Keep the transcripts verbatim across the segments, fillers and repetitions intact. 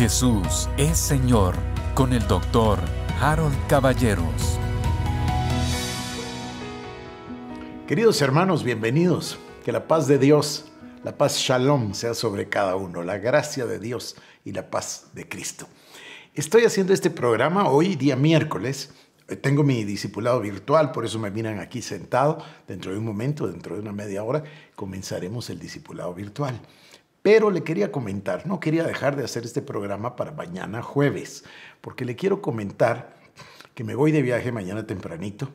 Jesús es Señor, con el doctor Harold Caballeros. Queridos hermanos, bienvenidos. Que la paz de Dios, la paz Shalom, sea sobre cada uno. La gracia de Dios y la paz de Cristo. Estoy haciendo este programa hoy, día miércoles. Tengo mi discipulado virtual, por eso me miran aquí sentado. Dentro de un momento, dentro de una media hora, comenzaremos el discipulado virtual. Pero le quería comentar, no quería dejar de hacer este programa para mañana jueves, porque le quiero comentar que me voy de viaje mañana tempranito.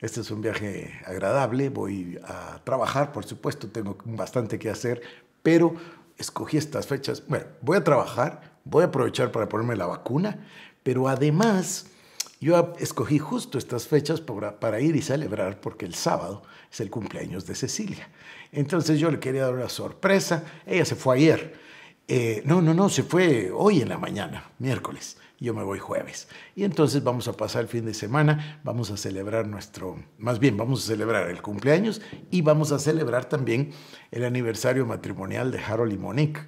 Este es un viaje agradable, voy a trabajar, por supuesto, tengo bastante que hacer, pero escogí estas fechas. Bueno, voy a trabajar, voy a aprovechar para ponerme la vacuna, pero además yo escogí justo estas fechas para, para ir y celebrar, porque el sábado es el cumpleaños de Cecilia. Entonces yo le quería dar una sorpresa. Ella se fue ayer. Eh, no, no, no, se fue hoy en la mañana, miércoles. Yo me voy jueves. Y entonces vamos a pasar el fin de semana, vamos a celebrar nuestro... Más bien, vamos a celebrar el cumpleaños y vamos a celebrar también el aniversario matrimonial de Harold y Monique,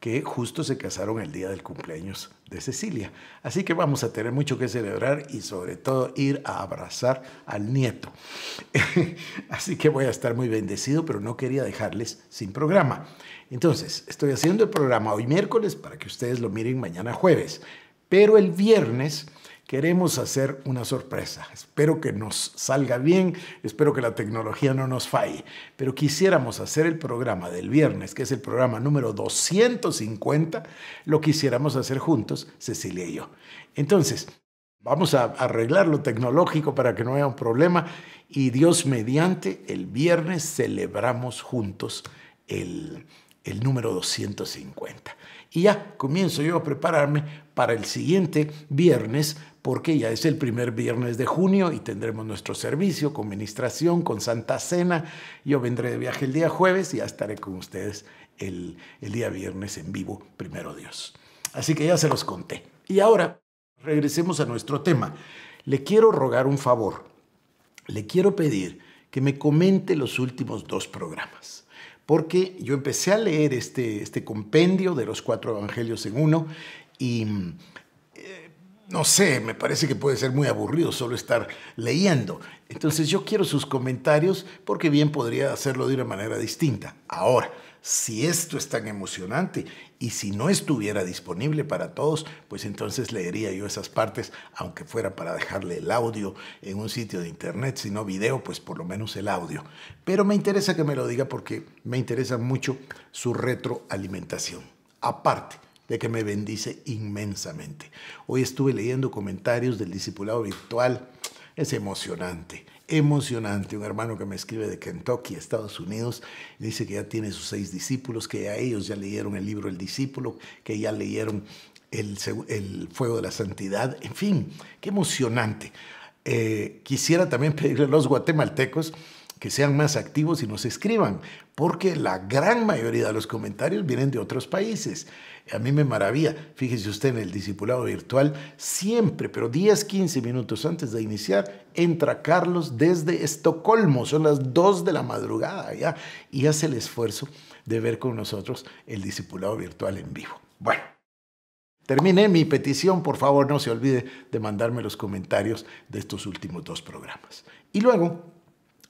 que justo se casaron el día del cumpleaños de Cecilia. Así que vamos a tener mucho que celebrar y sobre todo ir a abrazar al nieto. Así que voy a estar muy bendecido, pero no quería dejarles sin programa. Entonces, estoy haciendo el programa hoy miércoles para que ustedes lo miren mañana jueves. Pero el viernes queremos hacer una sorpresa. Espero que nos salga bien, espero que la tecnología no nos falle, pero quisiéramos hacer el programa del viernes, que es el programa número doscientos cincuenta, lo quisiéramos hacer juntos, Cecilia y yo. Entonces, vamos a arreglar lo tecnológico para que no haya un problema y Dios mediante, el viernes celebramos juntos el, el número doscientos cincuenta. Y ya comienzo yo a prepararme para el siguiente viernes, porque ya es el primer viernes de junio y tendremos nuestro servicio con ministración, con Santa Cena. Yo vendré de viaje el día jueves y ya estaré con ustedes el, el día viernes en vivo, primero Dios. Así que ya se los conté. Y ahora regresemos a nuestro tema. Le quiero rogar un favor. Le quiero pedir que me comente los últimos dos programas, porque yo empecé a leer este, este compendio de los cuatro evangelios en uno y, eh, no sé, me parece que puede ser muy aburrido solo estar leyendo. Entonces yo quiero sus comentarios porque bien podría hacerlo de una manera distinta. Ahora, si esto es tan emocionante y si no estuviera disponible para todos, pues entonces leería yo esas partes, aunque fuera para dejarle el audio en un sitio de internet, si no video, pues por lo menos el audio. Pero me interesa que me lo diga porque me interesa mucho su retroalimentación, aparte de que me bendice inmensamente. Hoy estuve leyendo comentarios del discipulado virtual. Es emocionante. Emocionante, un hermano que me escribe de Kentucky, Estados Unidos, dice que ya tiene sus seis discípulos, que ya ellos ya leyeron el libro El Discípulo, que ya leyeron El, el Fuego de la Santidad, en fin, qué emocionante. Eh, quisiera también pedirle a los guatemaltecos que sean más activos y nos escriban, porque la gran mayoría de los comentarios vienen de otros países. A mí me maravilla, fíjese usted, en el discipulado virtual, siempre, pero diez, quince minutos antes de iniciar, entra Carlos desde Estocolmo, son las dos de la madrugada ya, y hace el esfuerzo de ver con nosotros el discipulado virtual en vivo. Bueno, terminé mi petición, por favor no se olvide de mandarme los comentarios de estos últimos dos programas. Y luego,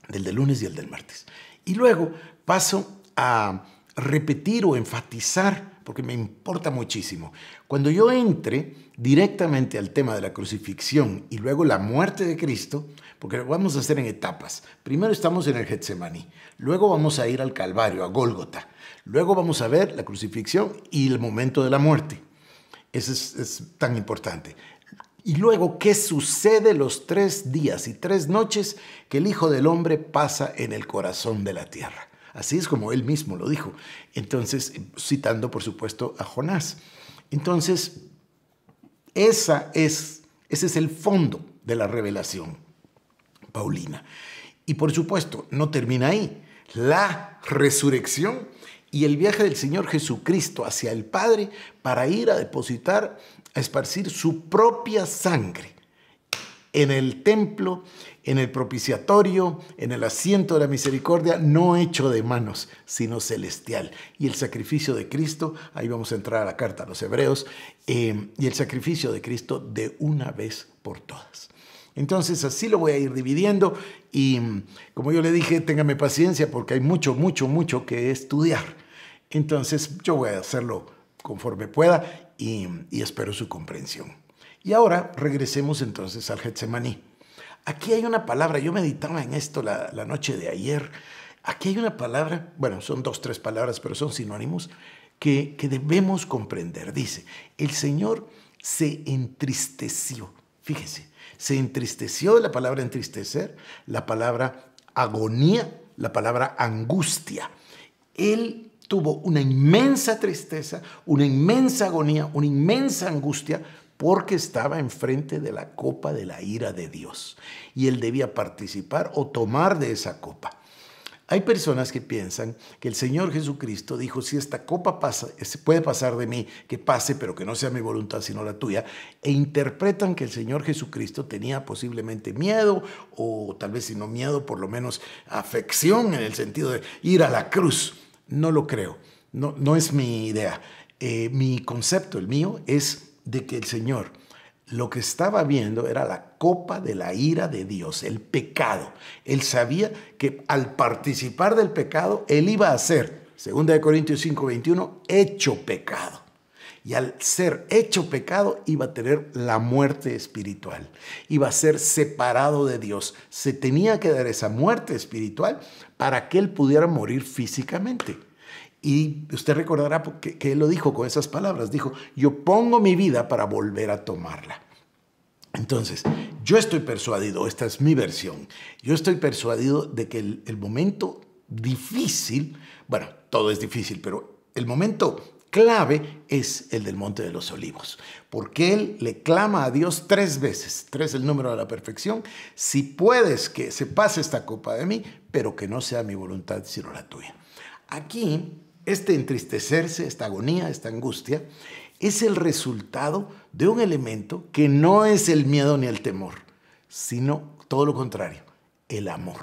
del de lunes y el del martes. Y luego paso a repetir o enfatizar, porque me importa muchísimo. Cuando yo entre directamente al tema de la crucifixión y luego la muerte de Cristo, porque lo vamos a hacer en etapas. Primero estamos en el Getsemaní, luego vamos a ir al Calvario, a Gólgota. Luego vamos a ver la crucifixión y el momento de la muerte. Eso es, es tan importante. Y luego, ¿qué sucede los tres días y tres noches que el Hijo del Hombre pasa en el corazón de la tierra? Así es como él mismo lo dijo. Entonces, citando, por supuesto, a Jonás. Entonces, esa es, ese es el fondo de la revelación paulina. Y, por supuesto, no termina ahí. La resurrección y el viaje del Señor Jesucristo hacia el Padre para ir a depositar, a esparcir su propia sangre en el templo en el propiciatorio, en el asiento de la misericordia, no hecho de manos, sino celestial. Y el sacrificio de Cristo, ahí vamos a entrar a la carta a los Hebreos, eh, y el sacrificio de Cristo de una vez por todas. Entonces así lo voy a ir dividiendo y como yo le dije, téngame paciencia porque hay mucho, mucho, mucho que estudiar. Entonces yo voy a hacerlo conforme pueda y, y espero su comprensión. Y ahora regresemos entonces al Getsemaní. Aquí hay una palabra, yo meditaba en esto la, la noche de ayer. Aquí hay una palabra, bueno, son dos, tres palabras, pero son sinónimos, que, que debemos comprender. Dice, el Señor se entristeció. Fíjese, se entristeció, la palabra entristecer, la palabra agonía, la palabra angustia. Él tuvo una inmensa tristeza, una inmensa agonía, una inmensa angustia, porque estaba enfrente de la copa de la ira de Dios. Y él debía participar o tomar de esa copa. Hay personas que piensan que el Señor Jesucristo dijo, si esta copa pasa, puede pasar de mí, que pase, pero que no sea mi voluntad, sino la tuya, e interpretan que el Señor Jesucristo tenía posiblemente miedo, o tal vez si no miedo, por lo menos afección, en el sentido de ir a la cruz. No lo creo, no, no es mi idea. Eh, mi concepto, el mío, es de que el Señor lo que estaba viendo era la copa de la ira de Dios, el pecado. Él sabía que al participar del pecado, él iba a ser, segunda de Corintios cinco veintiuno, hecho pecado. Y al ser hecho pecado, iba a tener la muerte espiritual. Iba a ser separado de Dios. Se tenía que dar esa muerte espiritual para que él pudiera morir físicamente. Y usted recordará que, que él lo dijo con esas palabras. Dijo, yo pongo mi vida para volver a tomarla. Entonces, yo estoy persuadido, esta es mi versión, yo estoy persuadido de que el, el momento difícil, bueno, todo es difícil, pero el momento clave es el del Monte de los Olivos, porque él le clama a Dios tres veces, tres es el número de la perfección, si puedes que se pase esta copa de mí, pero que no sea mi voluntad sino la tuya. Aquí, este entristecerse, esta agonía, esta angustia, es el resultado de un elemento que no es el miedo ni el temor, sino todo lo contrario, el amor.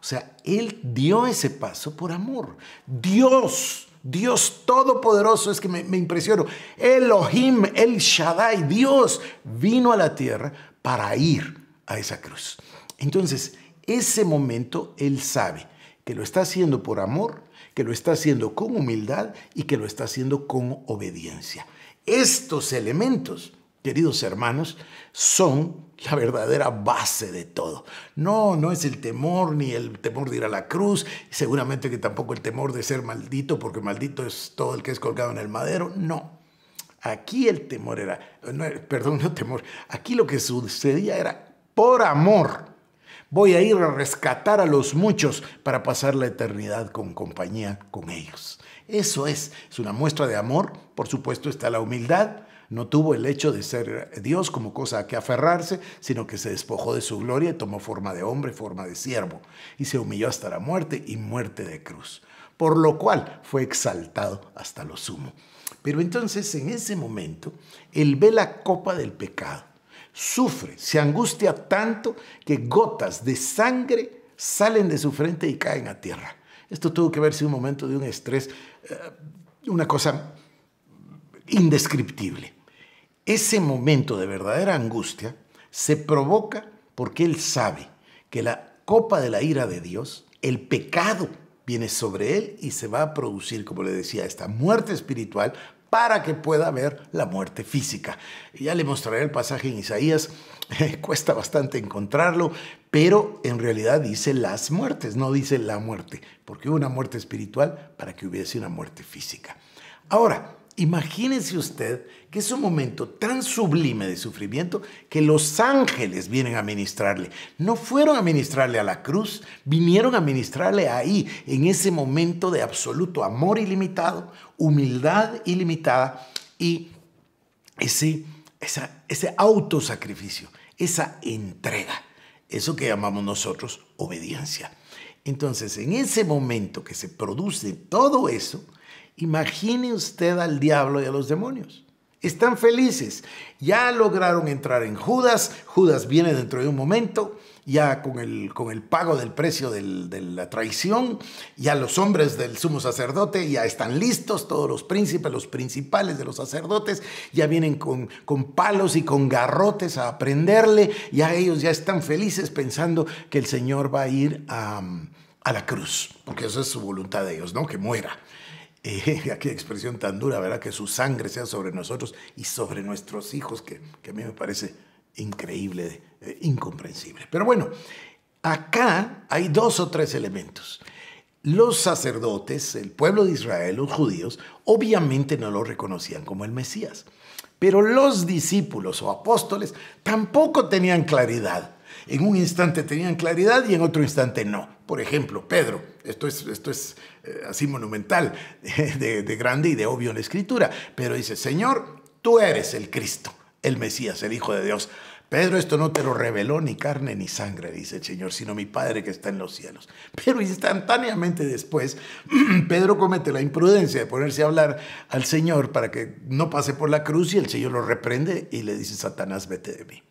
O sea, él dio ese paso por amor. Dios, Dios Todopoderoso, es que me, me impresiono. Elohim, El Shaddai, Dios vino a la tierra para ir a esa cruz. Entonces, ese momento él sabe que lo está haciendo por amor, que lo está haciendo con humildad y que lo está haciendo con obediencia. Estos elementos, queridos hermanos, son la verdadera base de todo. No, no es el temor, ni el temor de ir a la cruz, seguramente que tampoco el temor de ser maldito, porque maldito es todo el que es colgado en el madero. No. Aquí el temor era, no, perdón, no temor, aquí lo que sucedía era por amor. Voy a ir a rescatar a los muchos para pasar la eternidad con compañía con ellos. Eso es, es una muestra de amor. Por supuesto está la humildad. No tuvo el hecho de ser Dios como cosa a que aferrarse, sino que se despojó de su gloria y tomó forma de hombre, forma de siervo. Y se humilló hasta la muerte y muerte de cruz. Por lo cual fue exaltado hasta lo sumo. Pero entonces en ese momento, él ve la copa del pecado. Sufre, se angustia tanto que gotas de sangre salen de su frente y caen a tierra. Esto tuvo que verse un momento de un estrés, una cosa indescriptible. Ese momento de verdadera angustia se provoca porque él sabe que la copa de la ira de Dios, el pecado, viene sobre él y se va a producir, como le decía, esta muerte espiritual para que pueda haber la muerte física. Ya le mostraré el pasaje en Isaías, eh, cuesta bastante encontrarlo, pero en realidad dice las muertes, no dice la muerte, porque hubo una muerte espiritual para que hubiese una muerte física. Ahora, imagínese usted que es un momento tan sublime de sufrimiento que los ángeles vienen a ministrarle. No fueron a ministrarle a la cruz, vinieron a ministrarle ahí, en ese momento de absoluto amor ilimitado, humildad ilimitada y ese, esa, ese autosacrificio, esa entrega, eso que llamamos nosotros obediencia. Entonces, en ese momento que se produce todo eso, imagine usted al diablo y a los demonios. Están felices. Ya lograron entrar en Judas. Judas viene dentro de un momento, ya con el, con el pago del precio del, de la traición. Ya los hombres del sumo sacerdote ya están listos, todos los príncipes, los principales de los sacerdotes, ya vienen con, con palos y con garrotes a prenderle. Ya ellos ya están felices pensando que el Señor va a ir a, a la cruz, porque eso es su voluntad de ellos, ¿no? Que muera. Eh, aquella expresión tan dura, ¿verdad? Que su sangre sea sobre nosotros y sobre nuestros hijos, que, que a mí me parece increíble, eh, incomprensible. Pero bueno, acá hay dos o tres elementos. Los sacerdotes, el pueblo de Israel, los judíos, obviamente no lo reconocían como el Mesías. Pero los discípulos o apóstoles tampoco tenían claridad. En un instante tenían claridad y en otro instante no. Por ejemplo, Pedro, esto es, esto es eh, así monumental, de, de grande y de obvio en la Escritura. Pedro dice, Señor, tú eres el Cristo, el Mesías, el Hijo de Dios. Pedro, esto no te lo reveló ni carne ni sangre, dice el Señor, sino mi Padre que está en los cielos. Pero instantáneamente después, Pedro comete la imprudencia de ponerse a hablar al Señor para que no pase por la cruz, y el Señor lo reprende y le dice, Satanás, vete de mí.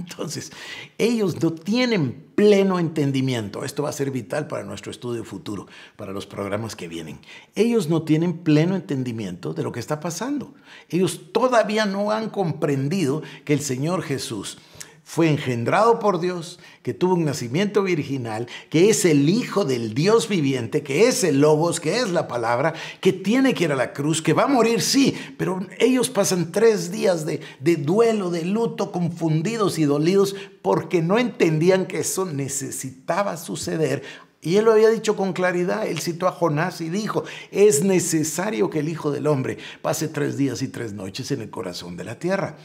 Entonces, ellos no tienen pleno entendimiento. Esto va a ser vital para nuestro estudio futuro, para los programas que vienen. Ellos no tienen pleno entendimiento de lo que está pasando. Ellos todavía no han comprendido que el Señor Jesús fue engendrado por Dios, que tuvo un nacimiento virginal, que es el Hijo del Dios viviente, que es el Logos, que es la palabra, que tiene que ir a la cruz, que va a morir, sí, pero ellos pasan tres días de, de duelo, de luto, confundidos y dolidos, porque no entendían que eso necesitaba suceder. Y él lo había dicho con claridad. Él citó a Jonás y dijo, es necesario que el Hijo del Hombre pase tres días y tres noches en el corazón de la tierra.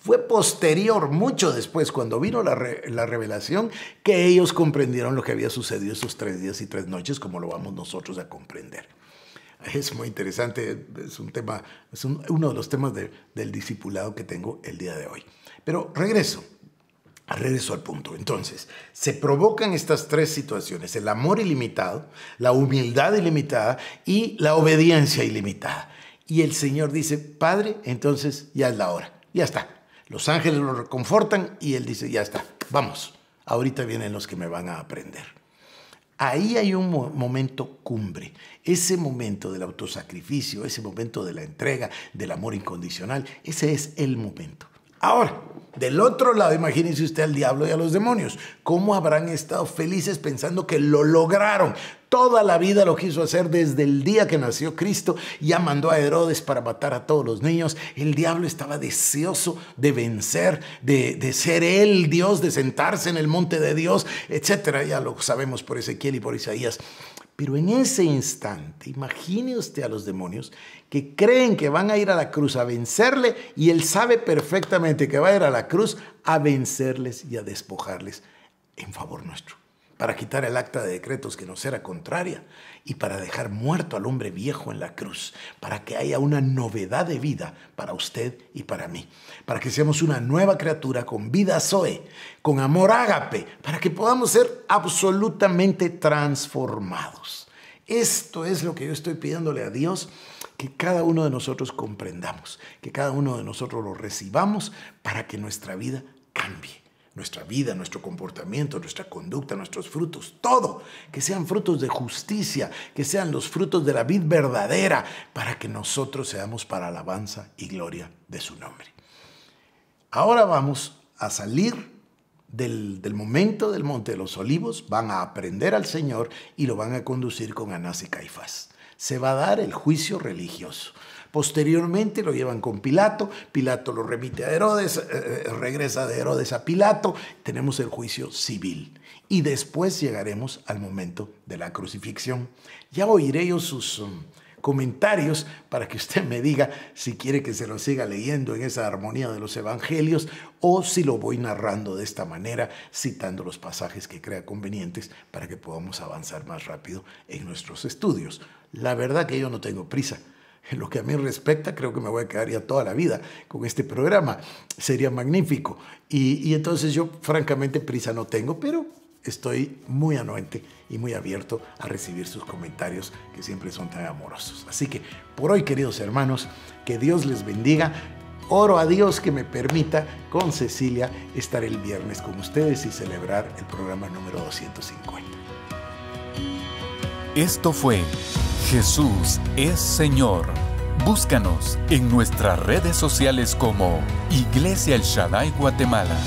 Fue posterior, mucho después, cuando vino la, re, la revelación, que ellos comprendieron lo que había sucedido esos tres días y tres noches, como lo vamos nosotros a comprender. Es muy interesante, es, un tema, es un, uno de los temas de, del discipulado que tengo el día de hoy. Pero regreso, regreso al punto. Entonces, se provocan estas tres situaciones, el amor ilimitado, la humildad ilimitada y la obediencia ilimitada. Y el Señor dice, Padre, entonces ya es la hora, ya está. Los ángeles lo reconfortan y él dice, ya está, vamos, ahorita vienen los que me van a aprender. Ahí hay un mo- momento cumbre, ese momento del autosacrificio, ese momento de la entrega, del amor incondicional, ese es el momento. Ahora, del otro lado, imagínense usted al diablo y a los demonios. ¿Cómo habrán estado felices pensando que lo lograron? Toda la vida lo quiso hacer desde el día que nació Cristo. Ya mandó a Herodes para matar a todos los niños. El diablo estaba deseoso de vencer, de, de ser él Dios, de sentarse en el monte de Dios, etcétera. Ya lo sabemos por Ezequiel y por Isaías. Pero en ese instante, imagine usted a los demonios que creen que van a ir a la cruz a vencerle, y él sabe perfectamente que va a ir a la cruz a vencerles y a despojarles en favor nuestro, para quitar el acta de decretos que nos era contraria y para dejar muerto al hombre viejo en la cruz, para que haya una novedad de vida para usted y para mí, para que seamos una nueva criatura con vida Zoe, con amor ágape, para que podamos ser absolutamente transformados. Esto es lo que yo estoy pidiéndole a Dios, que cada uno de nosotros comprendamos, que cada uno de nosotros lo recibamos para que nuestra vida cambie. Nuestra vida, nuestro comportamiento, nuestra conducta, nuestros frutos, todo. Que sean frutos de justicia, que sean los frutos de la vid verdadera, para que nosotros seamos para alabanza y gloria de su nombre. Ahora vamos a salir del, del momento del Monte de los Olivos, van a aprender al Señor y lo van a conducir con Anás y Caifás. Se va a dar el juicio religioso. Posteriormente lo llevan con Pilato, Pilato lo remite a Herodes, eh, regresa de Herodes a Pilato, tenemos el juicio civil y después llegaremos al momento de la crucifixión. Ya oiré yo sus um, comentarios para que usted me diga si quiere que se lo siga leyendo en esa armonía de los evangelios o si lo voy narrando de esta manera, citando los pasajes que crea convenientes para que podamos avanzar más rápido en nuestros estudios. La verdad que yo no tengo prisa. En lo que a mí respecta, creo que me voy a quedar ya toda la vida con este programa. Sería magnífico. Y, y entonces yo, francamente, prisa no tengo, pero estoy muy anuente y muy abierto a recibir sus comentarios, que siempre son tan amorosos. Así que por hoy, queridos hermanos, que Dios les bendiga. Oro a Dios que me permita con Cecilia estar el viernes con ustedes y celebrar el programa número doscientos cincuenta. Esto fue Jesús es Señor. Búscanos en nuestras redes sociales como Iglesia El Shaddai Guatemala.